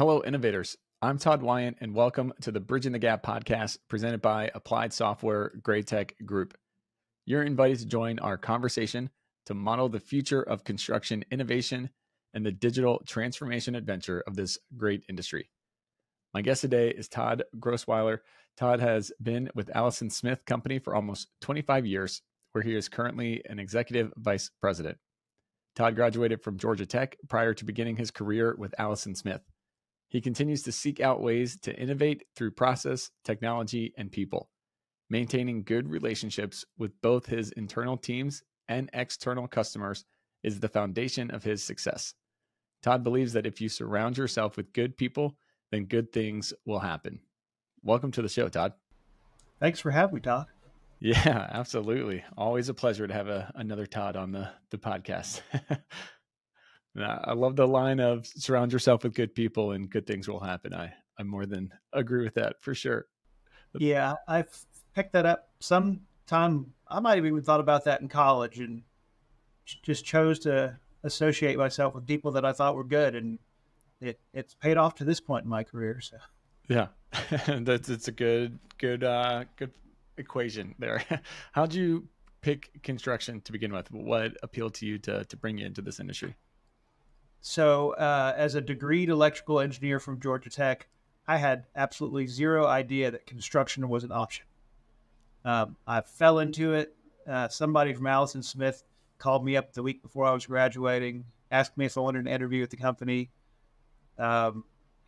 Hello, innovators. I'm Todd Wyant, and welcome to the Bridging the Gap podcast presented by Applied Software GRAITEC Group. You're invited to join our conversation to model the future of construction innovation and the digital transformation adventure of this great industry. My guest today is Todd Grossweiler. Todd has been with Allison-Smith Company for almost 25 years, where he is currently an executive vice president. Todd graduated from Georgia Tech prior to beginning his career with Allison-Smith. He continues to seek out ways to innovate through process, technology, and people, maintaining good relationships with both his internal teams and external customers is the foundation of his success. Todd believes that if you surround yourself with good people, then good things will happen. Welcome to the show, Todd. Thanks for having me, Todd. Yeah, absolutely. Always a pleasure to have another Todd on the podcast. I love the line of surround yourself with good people and good things will happen. I more than agree with that for sure. Yeah, I've picked that up sometime. I might have even thought about that in college and just chose to associate myself with people that I thought were good. And it's paid off to this point in my career. So yeah, it's a good equation there. How'd you pick construction to begin with? What appealed to you to bring you into this industry? So as a degreed electrical engineer from Georgia Tech, I had absolutely zero idea that construction was an option. I fell into it. Somebody from Allison-Smith called me up the week before I was graduating, asked me if I wanted an interview with the company.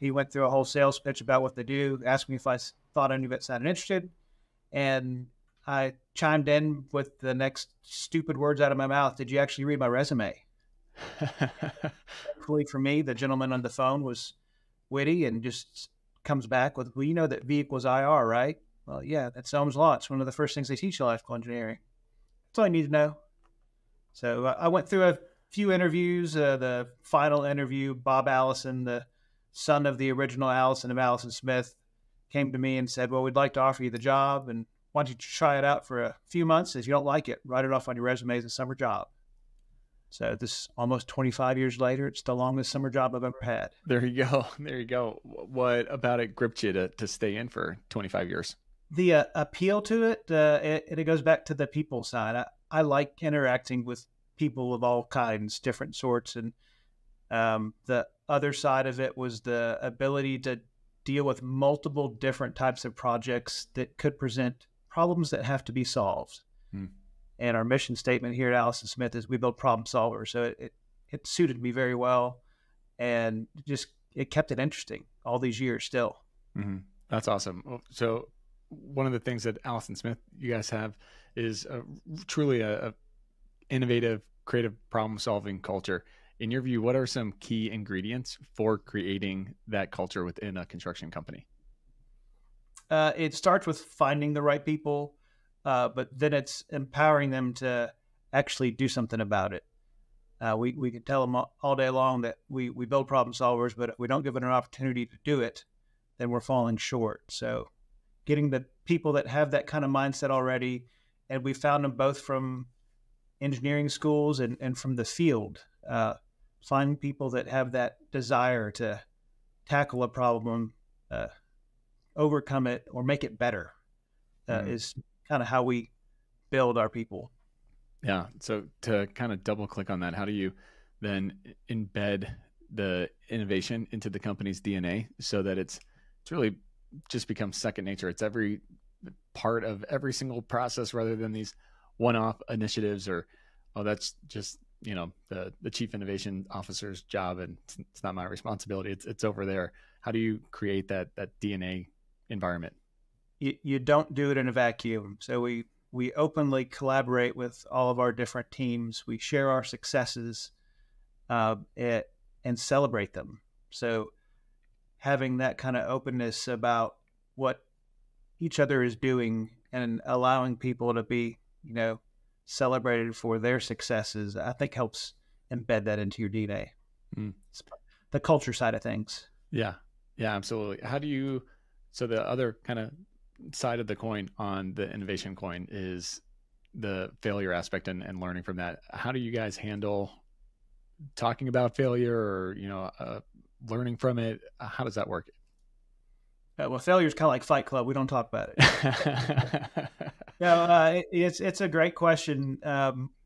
He went through a whole sales pitch about what they do, asked me if I thought any of it sounded interested, and I chimed in with the next stupid words out of my mouth. Did you actually read my resume? Thankfully for me, the gentleman on the phone was witty and just comes back with, well, you know that V equals IR, right? Well, yeah, that's Ohm's law. It's one of the first things they teach in electrical engineering. That's all you need to know. So I went through a few interviews. The final interview, Bob Allison, the son of the original Allison of Allison-Smith, came to me and said, well, we'd like to offer you the job, and why don't you try it out for a few months? If you don't like it, write it off on your resume as a summer job. So this almost 25 years later, it's the longest summer job I've ever had. There you go. There you go. What about it gripped you to stay in for 25 years? The appeal to it, it goes back to the people side. I like interacting with people of all kinds, different sorts. And the other side of it was the ability to deal with multiple different types of projects that could present problems that have to be solved. Hmm. And our mission statement here at Allison-Smith is we build problem solvers. So it suited me very well, and just it kept it interesting all these years still. Mm-hmm. That's awesome. So one of the things that Allison-Smith you guys have is truly a innovative, creative problem solving culture. In your view, what are some key ingredients for creating that culture within a construction company? It starts with finding the right people. But then it's empowering them to actually do something about it. We can tell them all day long that we build problem solvers, but if we don't give it an opportunity to do it, then we're falling short. So getting the people that have that kind of mindset already, and we found them both from engineering schools and from the field, find people that have that desire to tackle a problem, overcome it, or make it better is kind of how we build our people. Yeah. So to kind of double click on that, how do you then embed the innovation into the company's DNA so that it's really just become second nature? It's every part of every single process rather than these one-off initiatives or, oh, that's just, you know, the chief innovation officer's job and it's not my responsibility. It's over there. How do you create that DNA environment? You don't do it in a vacuum. So we openly collaborate with all of our different teams. We share our successes and celebrate them. So having that kind of openness about what each other is doing and allowing people to be, you know, celebrated for their successes, I think helps embed that into your DNA. Mm. The culture side of things. Yeah. Yeah, absolutely. How do you, so the other kind of side of the coin on the innovation coin is the failure aspect and learning from that. How do you guys handle talking about failure or, you know, learning from it? How does that work? Well, failure is kind of like Fight Club. We don't talk about it. It's a great question.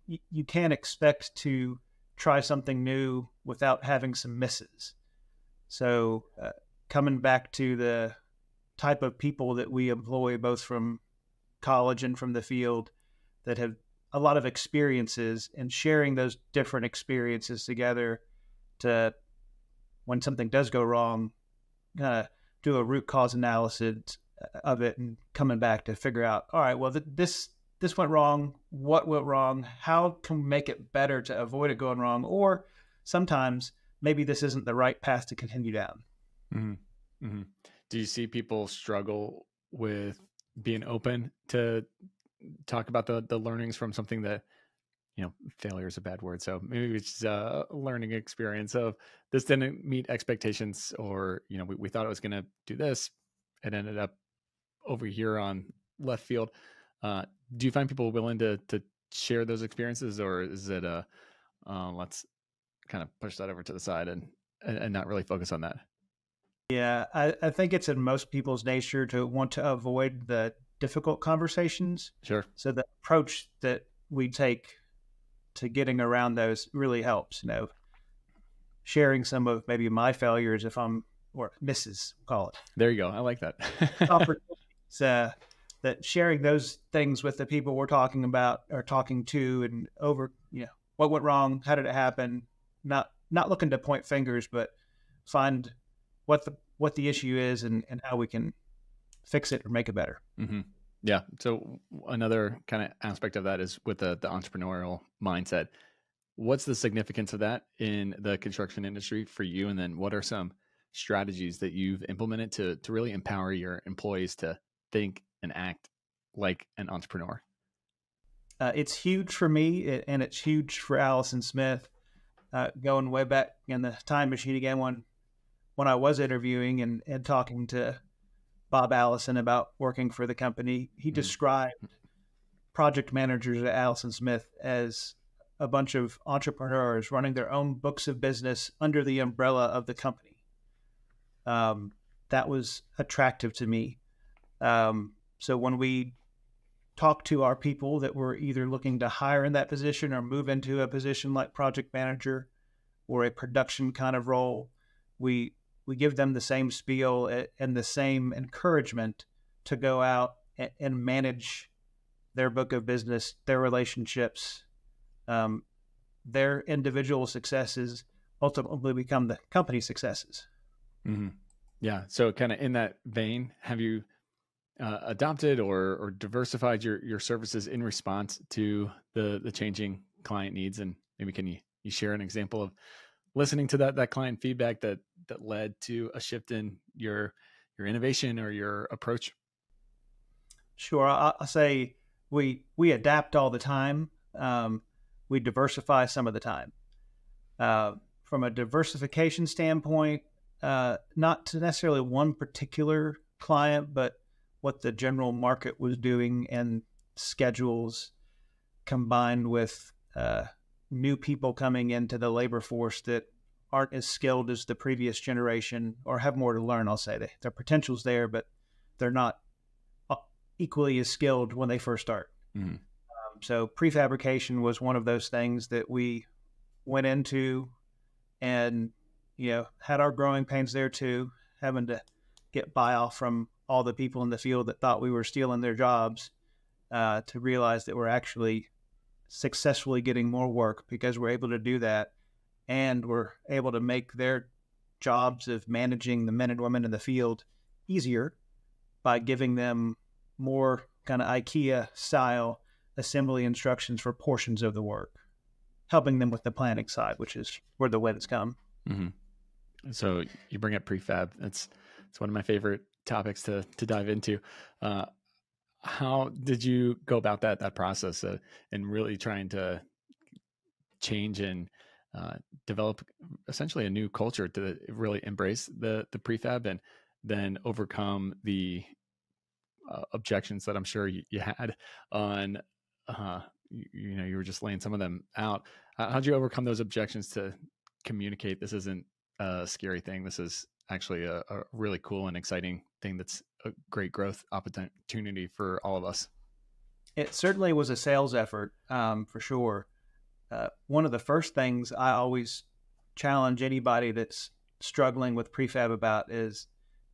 You can't expect to try something new without having some misses. So coming back to the type of people that we employ, both from college and from the field, that have a lot of experiences, and sharing those different experiences together to, when something does go wrong, kind of do a root cause analysis of it and coming back to figure out, all right, well, this went wrong. What went wrong? How can we make it better to avoid it going wrong? Or sometimes maybe this isn't the right path to continue down. Mm-hmm. Mm-hmm. Do you see people struggle with being open to talk about the learnings from something that, you know, failure is a bad word, so maybe it's just a learning experience of this didn't meet expectations, or, you know, we thought it was going to do this and ended up over here on left field. Do you find people willing to share those experiences, or is it let's kind of push that over to the side and not really focus on that? Yeah, I think it's in most people's nature to want to avoid the difficult conversations. Sure. So the approach that we take to getting around those really helps, you know, sharing some of maybe my failures, if I'm, or misses, call it. There you go. I like that. Opportunities, that sharing those things with the people we're talking about or talking to, and over, you know, what went wrong? How did it happen? Not looking to point fingers, but find what the issue is and how we can fix it or make it better. Mm-hmm. Yeah. So another kind of aspect of that is with the entrepreneurial mindset. What's the significance of that in the construction industry for you? And then what are some strategies that you've implemented to really empower your employees to think and act like an entrepreneur? It's huge for me, and it's huge for Allison Smith. Going way back in the time machine again, when I was interviewing and talking to Bob Allison about working for the company, he described project managers at Allison Smith as a bunch of entrepreneurs running their own books of business under the umbrella of the company. That was attractive to me. So when we talk to our people that were either looking to hire in that position or move into a position like project manager or a production kind of role, we give them the same spiel and the same encouragement to go out and manage their book of business, their relationships, their individual successes ultimately become the company successes. Mm-hmm. Yeah. So kind of in that vein, have you adopted or diversified your services in response to the changing client needs? And maybe can you share an example of listening to that client feedback that led to a shift in your innovation or your approach? Sure. I'll say we adapt all the time. We diversify some of the time. From a diversification standpoint, not to necessarily one particular client, but what the general market was doing and schedules, combined with new people coming into the labor force that aren't as skilled as the previous generation or have more to learn. I'll say their potential's there, but they're not equally as skilled when they first start. Mm-hmm. So prefabrication was one of those things that we went into and, you know, had our growing pains there too, having to get buy-off from all the people in the field that thought we were stealing their jobs, to realize that we're actually successfully getting more work because we're able to do that, and we're able to make their jobs of managing the men and women in the field easier by giving them more kind of IKEA style assembly instructions for portions of the work, helping them with the planning side, which is where the wins come. Mm-hmm. So you bring up prefab. It's one of my favorite topics to dive into. How did you go about that process and really trying to change and develop essentially a new culture to really embrace the prefab and then overcome the objections that I'm sure you had on, you know, you were just laying some of them out. How'd you overcome those objections to communicate this isn't scary thing. This is actually a really cool and exciting thing that's a great growth opportunity for all of us. It certainly was a sales effort, for sure. One of the first things I always challenge anybody that's struggling with prefab about is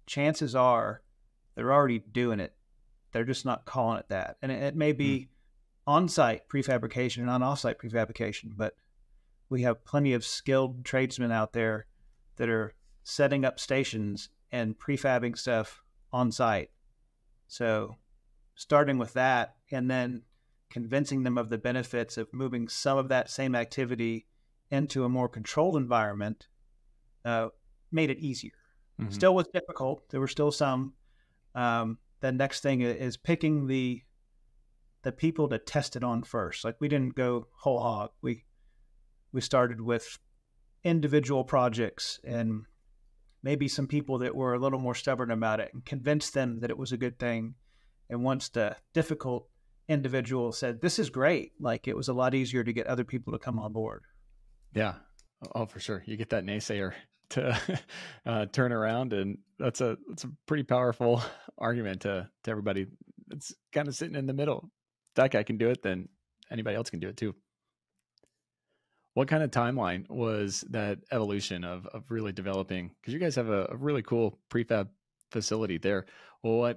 chances are they're already doing it. They're just not calling it that. And it may be on-site prefabrication and off-site prefabrication, but we have plenty of skilled tradesmen out there that are setting up stations and prefabbing stuff on site. So starting with that and then convincing them of the benefits of moving some of that same activity into a more controlled environment made it easier. Mm-hmm. Still was difficult. There were still some. The next thing is picking the people to test it on first. Like, we didn't go whole hog. We started with individual projects and maybe some people that were a little more stubborn about it and convinced them that it was a good thing. And once the difficult individual said, this is great, like, it was a lot easier to get other people to come on board. Yeah. Oh, for sure. You get that naysayer to turn around, and that's a pretty powerful argument to everybody that's kind of sitting in the middle. If that guy can do it, then anybody else can do it too. What kind of timeline was that evolution of really developing? Because you guys have a really cool prefab facility there. Well,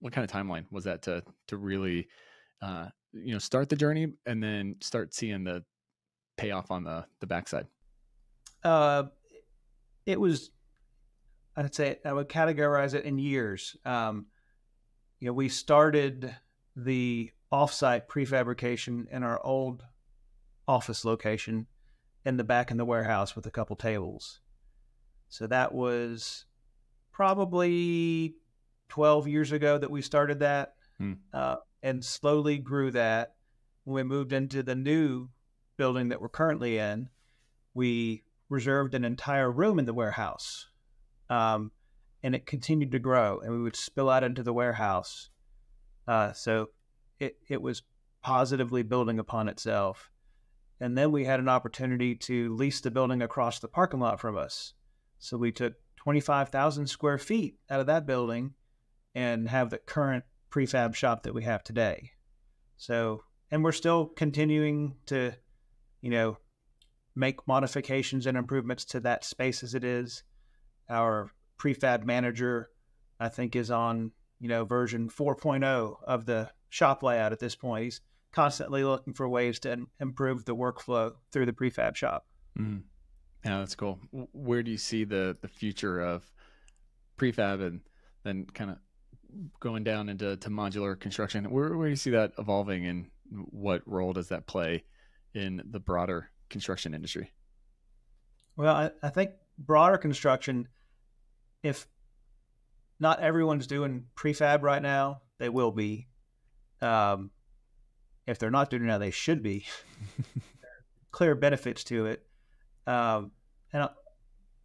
what kind of timeline was that to really, start the journey and then start seeing the payoff on the backside? It was, I'd say I would categorize it in years. We started the offsite prefabrication in our old office location in the back in the warehouse with a couple tables. So that was probably 12 years ago that we started that, and slowly grew that. When we moved into the new building that we're currently in, we reserved an entire room in the warehouse, and it continued to grow, and we would spill out into the warehouse. So it was positively building upon itself. And then we had an opportunity to lease the building across the parking lot from us. So we took 25,000 square feet out of that building and have the current prefab shop that we have today. So, and we're still continuing to, make modifications and improvements to that space as it is. Our prefab manager, I think, is on, version 4.0 of the shop layout at this point. He's constantly looking for ways to improve the workflow through the prefab shop. Mm. Yeah, that's cool. Where do you see the future of prefab and then kind of going down into modular construction? Where do you see that evolving, and what role does that play in the broader construction industry? Well, I think broader construction, if not everyone's doing prefab right now, they will be. If they're not doing it now, they should be. There are clear benefits to it. And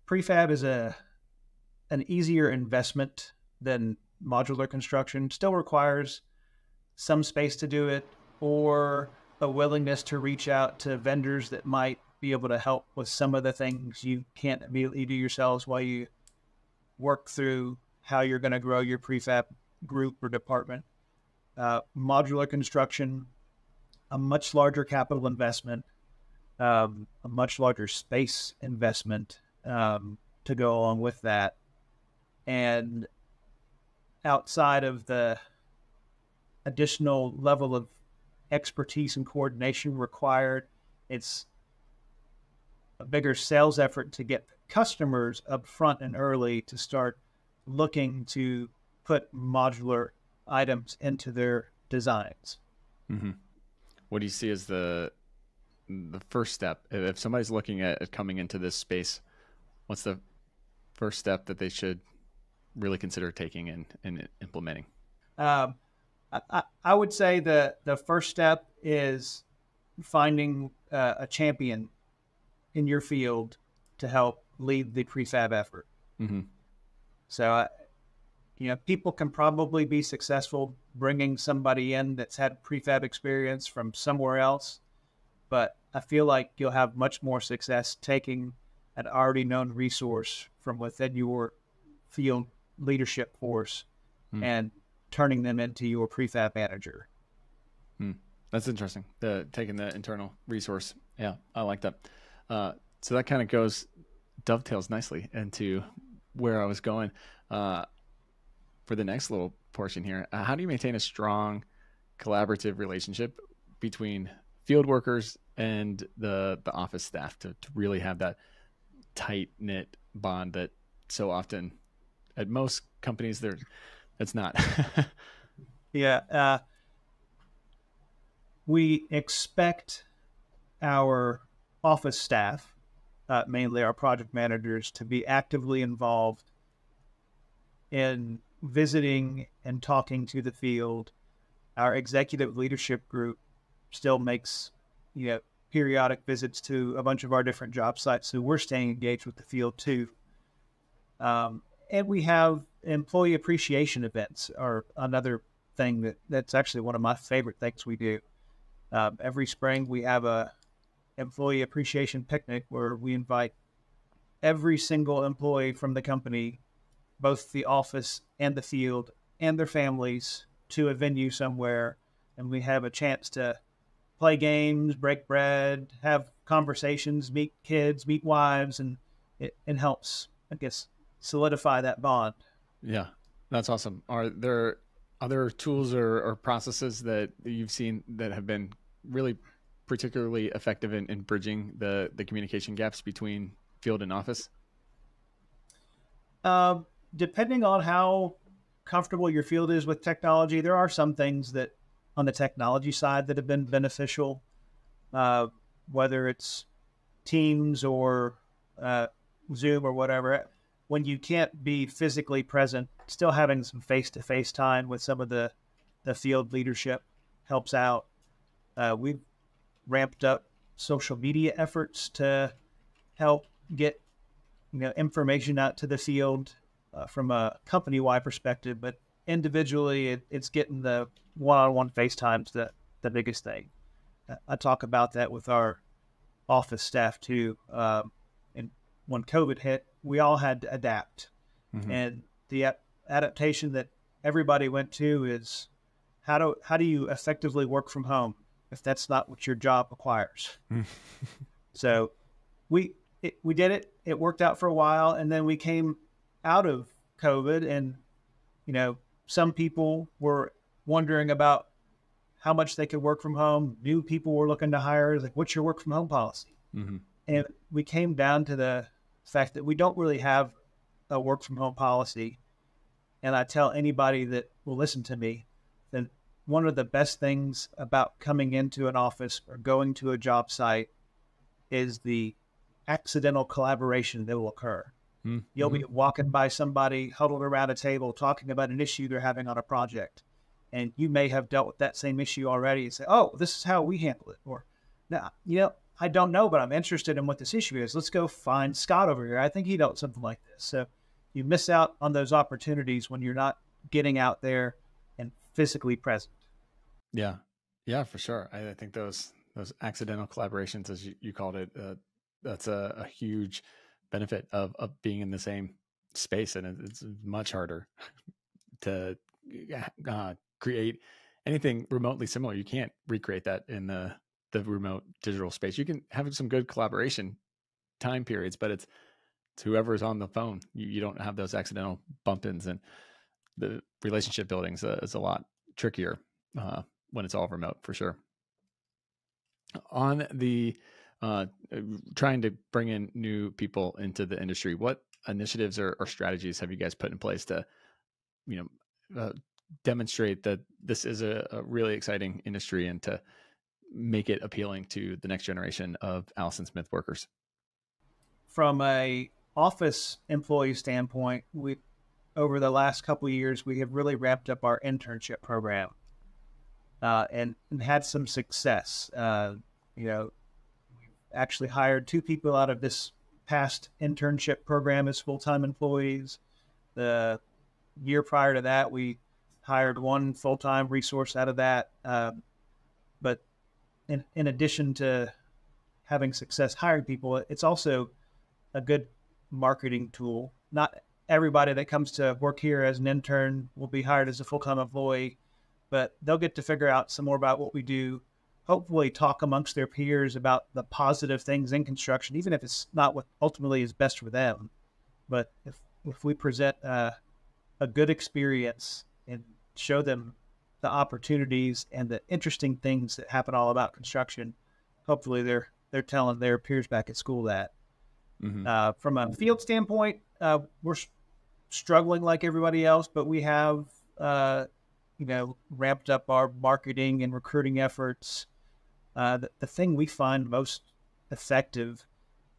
prefab is an easier investment than modular construction. Still requires some space to do it, or a willingness to reach out to vendors that might be able to help with some of the things you can't immediately do yourselves while you work through how you're going to grow your prefab group or department. Modular construction, a much larger capital investment, a much larger space investment to go along with that. And outside of the additional level of expertise and coordination required, it's a bigger sales effort to get customers up front and early to start looking to put modular items into their designs. Mm-hmm. What do you see as the first step? If somebody's looking at coming into this space, what's the first step that they should really consider taking and implementing? I would say the first step is finding a champion in your field to help lead the prefab effort. Mm-hmm. So, people can probably be successful bringing somebody in that's had prefab experience from somewhere else, but I feel like you'll have much more success taking an already known resource from within your field leadership force and turning them into your prefab manager. That's interesting. Taking the internal resource. Yeah, I like that. So that kind of dovetails nicely into where I was going for the next little portion here. How do you maintain a strong collaborative relationship between field workers and the office staff to really have that tight knit bond that so often at most companies that's not? Yeah. We expect our office staff, mainly our project managers, to be actively involved in visiting and talking to the field. Our executive leadership group still makes, periodic visits to a bunch of our different job sites, so we're staying engaged with the field too. And we have employee appreciation events, are another thing that's actually one of my favorite things we do. Every spring we have a employee appreciation picnic where we invite every single employee from the company, both the office and the field and their families, to a venue somewhere, and we have a chance to play games, break bread, have conversations, meet kids, meet wives, and it helps, I guess, solidify that bond. Yeah, that's awesome. Are there other tools or processes that you've seen that have been really particularly effective in bridging the communication gaps between field and office? Depending on how comfortable your field is with technology, there are some things that on the technology side that have been beneficial, whether it's Teams or Zoom or whatever. When you can't be physically present, still having some face-to-face time with some of the field leadership helps out. We've ramped up social media efforts to help get information out to the field from a company-wide perspective, but individually, it's getting the one-on-one FaceTime's the biggest thing. I talk about that with our office staff too. And when COVID hit, we all had to adapt. And the adaptation that everybody went to is how do you effectively work from home if that's not what your job requires? So we did it. It worked out for a while, and then we came out of COVID, and some people were wondering about how much they could work from home. New people were looking to hire, like, what's your work from home policy? And we came down to the fact that we don't really have a work from home policy. And I tell anybody that will listen to me that one of the best things about coming into an office or going to a job site is the accidental collaboration that will occur. You'll be walking by somebody huddled around a table talking about an issue they're having on a project. And you may have dealt with that same issue already and say, oh, this is how we handle it. Or, "Nah, I don't know, but I'm interested in what this issue is. Let's go find Scott over here. I think he dealt something like this." So you miss out on those opportunities when you're not getting out there and physically present. Yeah. Yeah, for sure. I think those accidental collaborations, as you called it, that's a huge benefit of being in the same space, and it's much harder to create anything remotely similar. You can't recreate that in the remote digital space. You can have some good collaboration time periods, but it's whoever's on the phone. You don't have those accidental bump-ins, and the relationship building is a lot trickier when it's all remote, for sure. On the trying to bring in new people into the industry, what initiatives or strategies have you guys put in place to, demonstrate that this is a really exciting industry and to make it appealing to the next generation of Allison-Smith workers? From a office employee standpoint, we, over the last couple of years, we have really ramped up our internship program, and had some success. Actually hired 2 people out of this past internship program as full-time employees. The year prior to that, we hired 1 full-time resource out of that. But in addition to having success hiring people, it's also a good marketing tool. Not everybody that comes to work here as an intern will be hired as a full-time employee, but they'll get to figure out some more about what we do, hopefully talk amongst their peers about the positive things in construction, even if it's not what ultimately is best for them. But if we present a good experience and show them the opportunities and the interesting things that happen all about construction, hopefully they're telling their peers back at school that. Mm-hmm. From a field standpoint, we're struggling like everybody else, but we have, ramped up our marketing and recruiting efforts. The thing we find most effective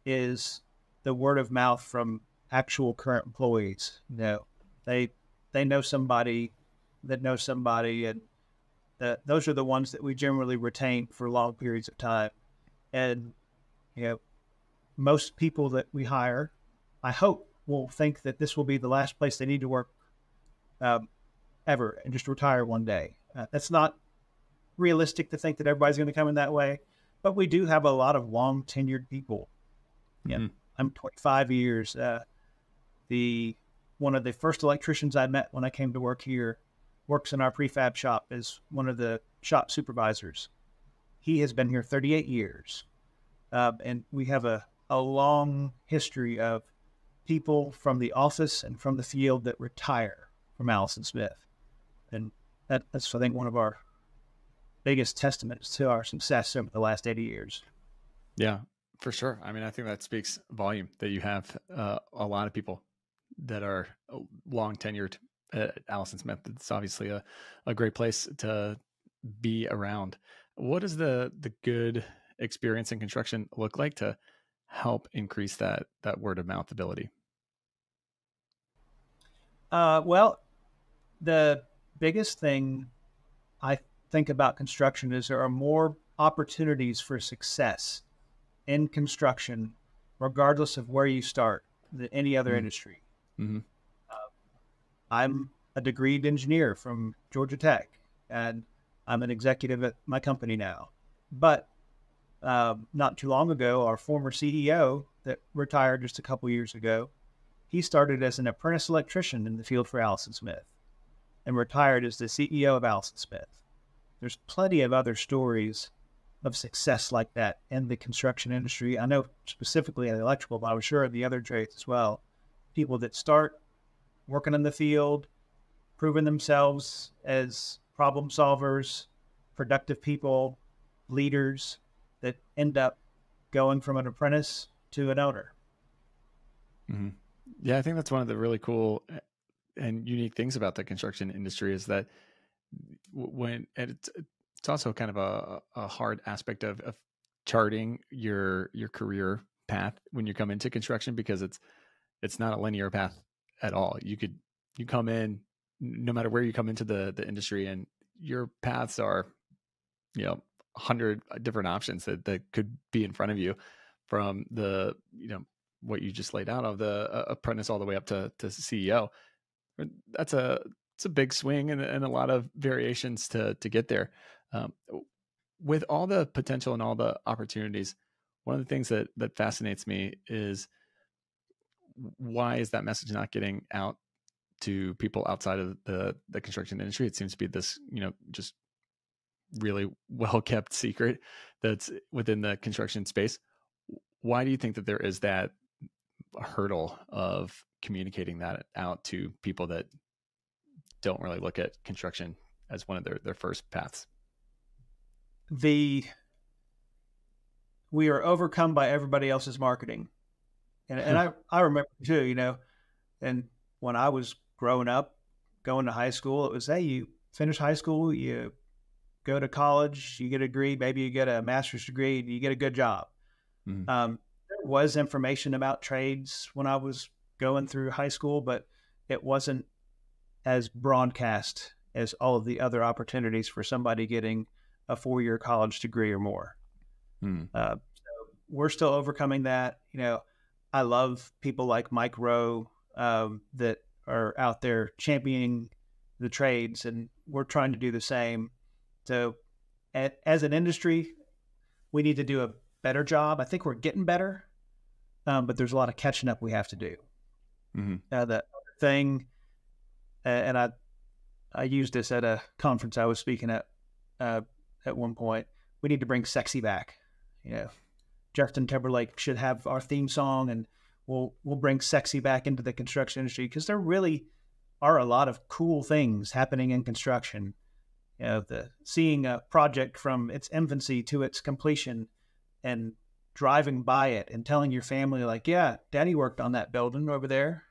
is the word of mouth from actual current employees. You know, they know somebody that knows somebody, and those are the ones that we generally retain for long periods of time. And, you know, most people that we hire, I hope, will think that this will be the last place they need to work ever and just retire one day. That's not realistic to think that everybody's going to come in that way, but we do have a lot of long tenured people. Yeah. Mm-hmm. I'm 25 years. One of the first electricians I met when I came to work here works in our prefab shop as one of the shop supervisors. He has been here 38 years. And we have a long history of people from the office and from the field that retire from Allison-Smith. And that's, I think, one of our biggest testaments to our success over the last 80 years. Yeah, for sure. I mean, I think that speaks volume that you have a lot of people that are long tenured at Allison-Smith. It's obviously a great place to be around. What is the good experience in construction look like to help increase that word of mouth ability? Well, the biggest thing I think about construction is there are more opportunities for success in construction, regardless of where you start, than any other industry. Mm-hmm. I'm a degreed engineer from Georgia Tech, and I'm an executive at my company now. But not too long ago, our former CEO that retired just a couple years ago, he started as an apprentice electrician in the field for Allison-Smith and retired as the CEO of Allison-Smith. There's plenty of other stories of success like that in the construction industry. I know specifically in the electrical, but I'm sure in the other trades as well. People that start working in the field, proving themselves as problem solvers, productive people, leaders, that end up going from an apprentice to an owner. Mm-hmm. Yeah, I think that's one of the really cool and unique things about the construction industry is that it's also kind of a hard aspect of charting your career path when you come into construction, because it's not a linear path at all. You come in, no matter where you come into the industry, and your paths are, 100 different options that could be in front of you, from the, what you just laid out of the apprentice all the way up to CEO. That's it's a big swing and a lot of variations to get there. With all the potential and all the opportunities, one of the things that fascinates me is, why is that message not getting out to people outside of the construction industry? It seems to be this, just really well-kept secret that's within the construction space. Why do you think that there is that hurdle of communicating that out to people that don't really look at construction as one of their first paths? We are overcome by everybody else's marketing. And I remember too, and when I was growing up, going to high school, it was, hey, you finish high school, you go to college, you get a degree, maybe you get a master's degree, you get a good job. Mm-hmm. There was information about trades when I was going through high school, but it wasn't as broadcast as all of the other opportunities for somebody getting a four-year college degree or more. Mm-hmm. So we're still overcoming that. I love people like Mike Rowe that are out there championing the trades, and we're trying to do the same. So as an industry, we need to do a better job. I think we're getting better, but there's a lot of catching up we have to do. Mm-hmm. The other thing, and I used this at a conference I was speaking at one point, we need to bring sexy back. You know, Justin Timberlake should have our theme song, and we'll bring sexy back into the construction industry, because there really are a lot of cool things happening in construction. You know, the seeing a project from its infancy to its completion and driving by it and telling your family, like, yeah, daddy worked on that building over there.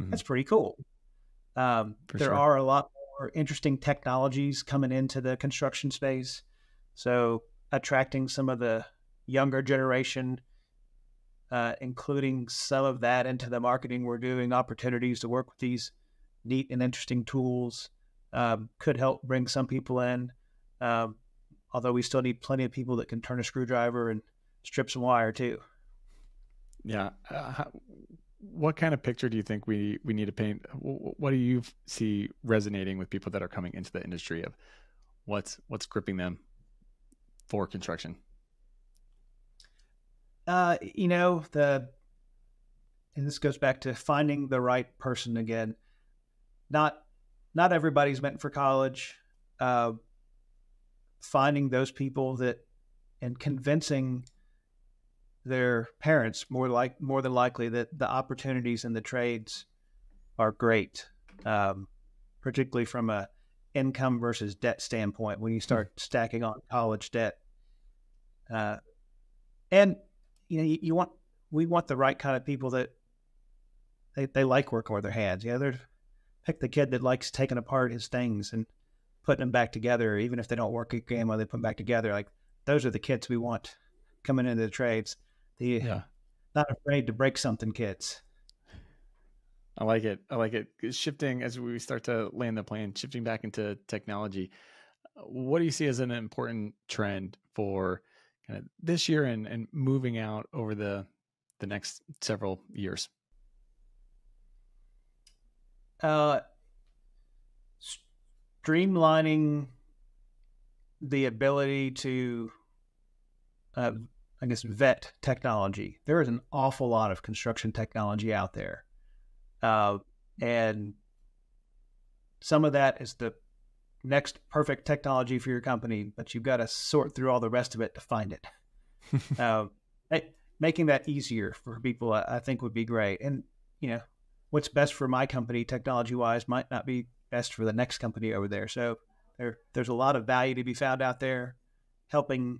Mm-hmm. That's pretty cool. There are a lot more interesting technologies coming into the construction space. So attracting some of the younger generation, including some of that into the marketing we're doing, opportunities to work with these neat and interesting tools, could help bring some people in. Although we still need plenty of people that can turn a screwdriver and strip some wire too. Yeah. What kind of picture do you think we need to paint? What do you see resonating with people that are coming into the industry of what's gripping them for construction? You know, and this goes back to finding the right person again. Not everybody's meant for college. Finding those people and convincing their parents more than likely that the opportunities in the trades are great, particularly from a income versus debt standpoint. When you start stacking on college debt, and you know, we want the right kind of people that they like working with their hands. Yeah, they're pick the kid that likes taking apart his things and putting them back together, even if they don't work again while they put them back together. Like, those are the kids we want coming into the trades. Not afraid to break something kids. I like it. I like it. Shifting, as we start to land the plane, shifting back into technology, what do you see as an important trend for kind of this year and moving out over the next several years? Streamlining the ability to, vet technology. There is an awful lot of construction technology out there. And some of that is the next perfect technology for your company, but you've got to sort through all the rest of it to find it. Making that easier for people, I think, would be great. And, you know, what's best for my company technology-wise might not be best for the next company over there. So there's a lot of value to be found out there. Helping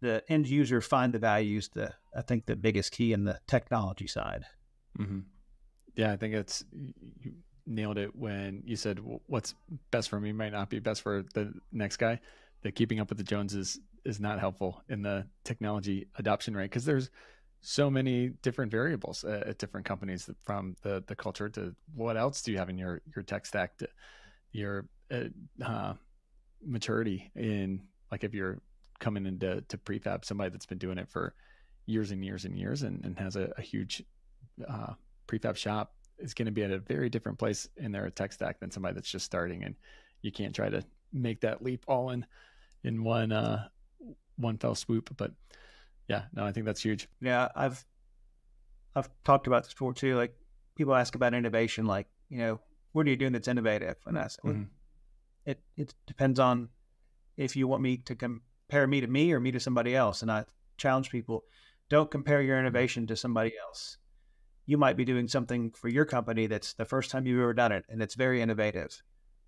the end user find the value is, I think, the biggest key in the technology side. Mm-hmm. Yeah, I think you nailed it when you said what's best for me might not be best for the next guy. That keeping up with the Joneses is not helpful in the technology adoption rate, because there's so many different variables at different companies, from the culture to what else do you have in your tech stack, to your maturity in, like, if you're coming into prefab, somebody that's been doing it for years and years and years and has a huge prefab shop is going to be at a very different place in their tech stack than somebody that's just starting, and you can't try to make that leap all in one fell swoop. But yeah, no, I think that's huge. Yeah, I've talked about this before too. Like, people ask about innovation, like, you know, what are you doing that's innovative? And I said, well, mm-hmm. It depends on if you want me to compare me to me or me to somebody else. And I challenge people, don't compare your innovation to somebody else. You might be doing something for your company that's the first time you've ever done it, and it's very innovative.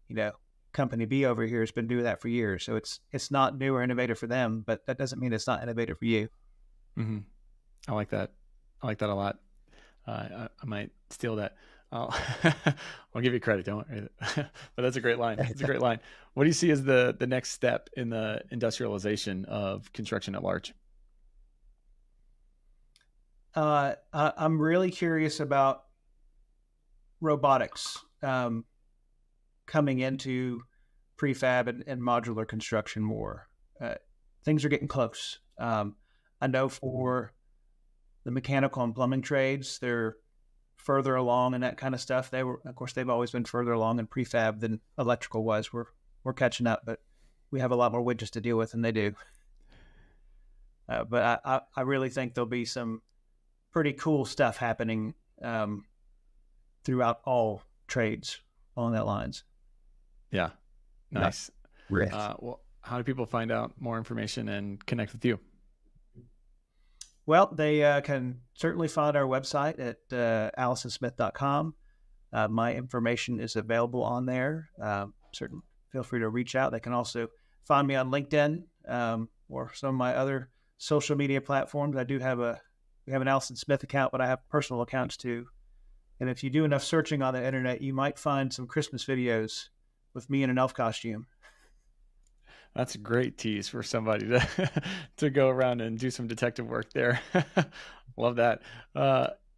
You know, company B over here has been doing that for years, so it's not new or innovative for them, but that doesn't mean it's not innovative for you. Mm-hmm. I like that. I like that a lot. I might steal that. I'll give you credit, don't worry. But that's a great line. It's a great line. What do you see as the next step in the industrialization of construction at large? I'm really curious about robotics coming into prefab and modular construction more. Things are getting close. I know for the mechanical and plumbing trades, they're further along in that kind of stuff. They've always been further along in prefab than electrical was. We're catching up, but we have a lot more widgets to deal with than they do. But I really think there'll be some pretty cool stuff happening throughout all trades along that lines. Yeah. Nice. Yes. Well, how do people find out more information and connect with you? Well, they can certainly find our website at allisonsmith.com. My information is available on there. Certainly feel free to reach out. They can also find me on LinkedIn or some of my other social media platforms. I do have we have an Allison Smith account, but I have personal accounts too. And if you do enough searching on the internet, you might find some Christmas videos with me in an elf costume. That's a great tease for somebody to go around and do some detective work there. Love that.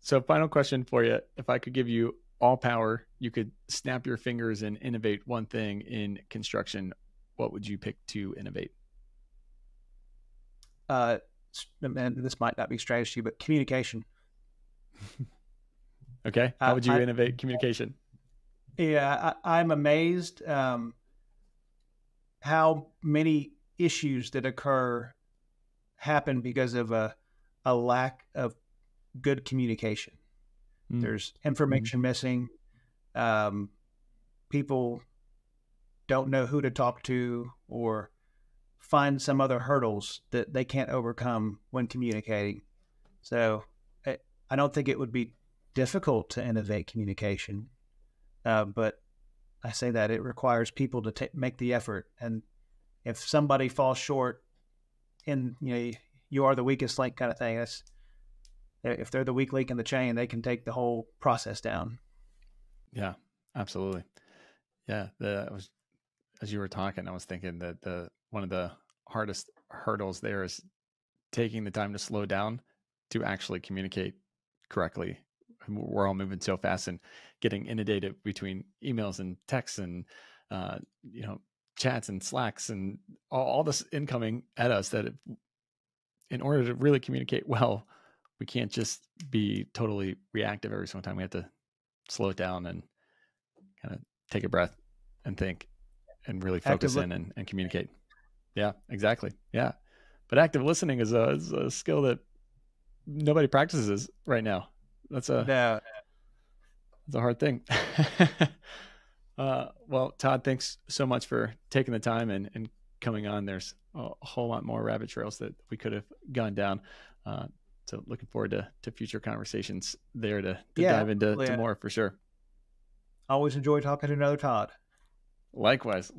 So final question for you. If I could give you all power, you could snap your fingers and innovate one thing in construction, what would you pick to innovate? And this might not be strategy, but communication. Okay. How would you innovate communication? Yeah, I'm amazed how many issues that occur happen because of a lack of good communication. Mm. There's information missing. People don't know who to talk to or find some other hurdles that they can't overcome when communicating. So I don't think it would be difficult to innovate communication, but I say that it requires people to make the effort. And if somebody falls short in, you know, you are the weakest link kind of thing, that's, if they're the weak link in the chain, they can take the whole process down. Yeah, absolutely. Yeah. As you were talking, I was thinking that one of the hardest hurdles there is taking the time to slow down to actually communicate correctly. We're all moving so fast and getting inundated between emails and texts and, you know, chats and Slacks and all this incoming at us that in order to really communicate well, we can't just be totally reactive every single time. We have to slow it down and kind of take a breath and think and really focus in and communicate. Yeah, exactly. Yeah. But active listening is a skill that nobody practices right now. That's a hard thing. Well, Todd, thanks so much for taking the time and coming on. There's a whole lot more rabbit trails that we could have gone down. So looking forward to future conversations there to dive into more for sure. I always enjoy talking to another Todd. Likewise.